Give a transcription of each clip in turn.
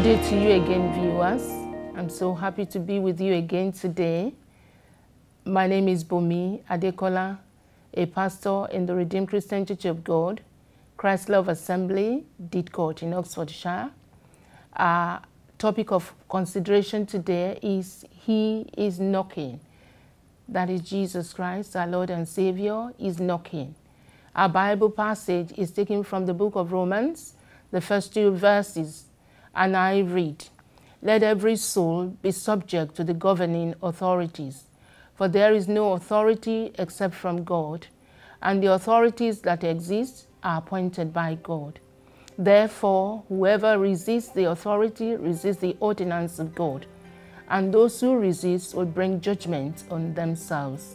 Good day to you again, viewers. I'm so happy to be with you again today. My name is Bomi Adekola, a pastor in the Redeemed Christian Church of God, Christ Love Assembly, Didcot in Oxfordshire. Our topic of consideration today is He is knocking. That is Jesus Christ, our Lord and Savior, is knocking. Our Bible passage is taken from the book of Romans, the first two verses, and I read, "Let every soul be subject to the governing authorities, for there is no authority except from God, and the authorities that exist are appointed by God. Therefore, whoever resists the authority resists the ordinance of God, and those who resist will bring judgment on themselves."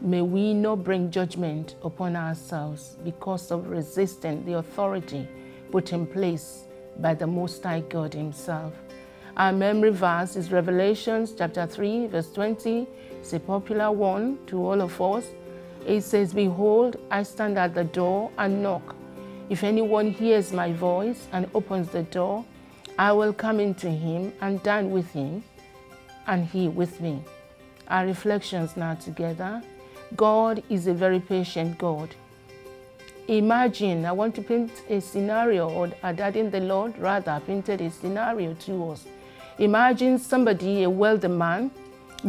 May we not bring judgment upon ourselves because of resisting the authority put in place by the Most High God Himself. Our memory verse is Revelation chapter 3, verse 20. It's a popular one to all of us. It says, "Behold, I stand at the door and knock. If anyone hears my voice and opens the door, I will come into him and dine with him, and he with me." Our reflections now together. God is a very patient God. Imagine, I want to paint a scenario, or Daddy the Lord rather painted a scenario to us. Imagine somebody, a wealthy man,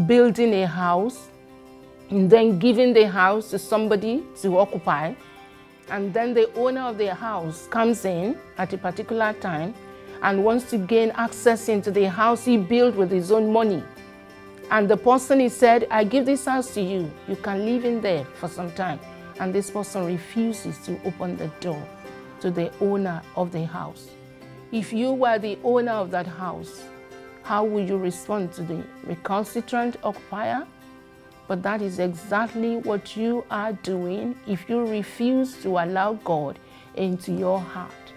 building a house and then giving the house to somebody to occupy. And then the owner of the house comes in at a particular time and wants to gain access into the house he built with his own money. And the person, he said, "I give this house to you. You can live in there for some time." And this person refuses to open the door to the owner of the house. If you were the owner of that house, how would you respond to the recalcitrant occupier? But that is exactly what you are doing if you refuse to allow God into your heart.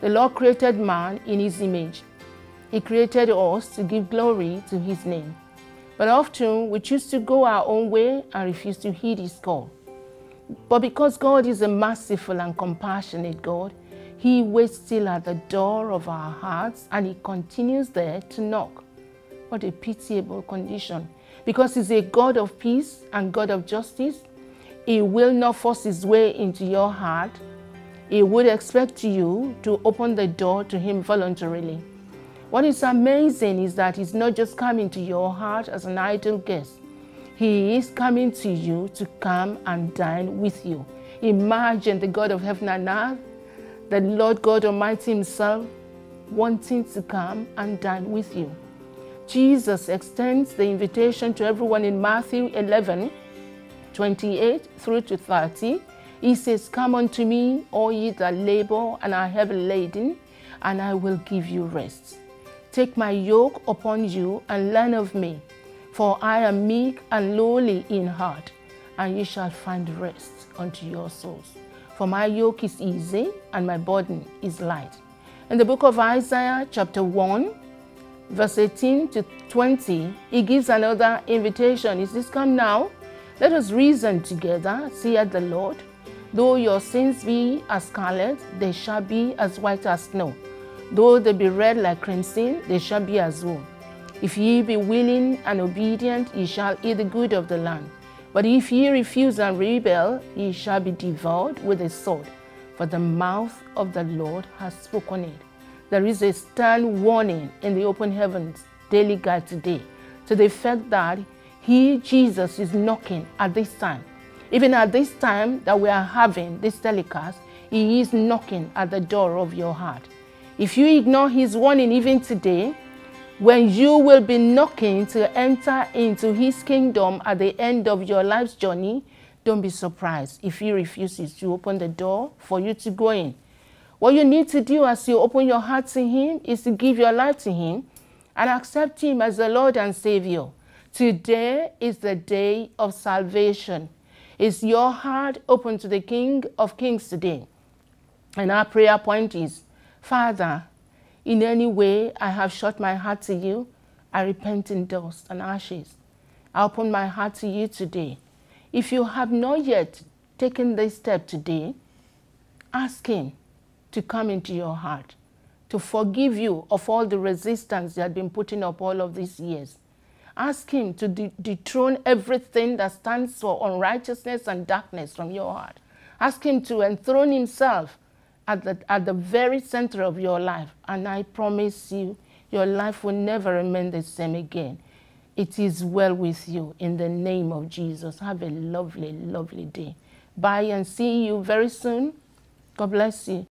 The Lord created man in His image. He created us to give glory to His name. But often we choose to go our own way and refuse to heed His call. But because God is a merciful and compassionate God, He waits still at the door of our hearts, and He continues there to knock. What a pitiable condition. Because He's a God of peace and God of justice, He will not force His way into your heart. He would expect you to open the door to Him voluntarily. What is amazing is that He's not just coming to your heart as an idle guest. He is coming to you to come and dine with you. Imagine the God of heaven and earth, the Lord God Almighty Himself, wanting to come and dine with you. Jesus extends the invitation to everyone in Matthew 11:28 through to 30. He says, "Come unto me, all ye that labor and are heavy laden, and I will give you rest. Take my yoke upon you and learn of me. For I am meek and lowly in heart, and ye shall find rest unto your souls. For my yoke is easy, and my burden is light." In the book of Isaiah, chapter 1, verse 18 to 20, He gives another invitation. He says, "Come now, let us reason together, saith the Lord. Though your sins be as scarlet, they shall be as white as snow. Though they be red like crimson, they shall be as wool. If ye be willing and obedient, ye shall eat the good of the land. But if ye refuse and rebel, ye shall be devoured with a sword. For the mouth of the Lord has spoken it." There is a stern warning in the Open Heavens Daily Guide today to the fact that He, Jesus, is knocking at this time. Even at this time that we are having this telecast, He is knocking at the door of your heart. If you ignore His warning even today, when you will be knocking to enter into His kingdom at the end of your life's journey, don't be surprised if He refuses to open the door for you to go in. What you need to do as you open your heart to Him is to give your life to Him and accept Him as the Lord and Savior. Today is the day of salvation. Is your heart open to the King of Kings today? And our prayer point is, "Father, in any way I have shut my heart to you, I repent in dust and ashes. I open my heart to you today." If you have not yet taken this step today, ask Him to come into your heart. to forgive you of all the resistance you had been putting up all of these years. Ask him to dethrone everything that stands for unrighteousness and darkness from your heart. Ask him to enthrone himself at the very center of your life. And I promise you, your life will never remain the same again. It is well with you in the name of Jesus. Have a lovely, lovely day. Bye, and see you very soon. God bless you.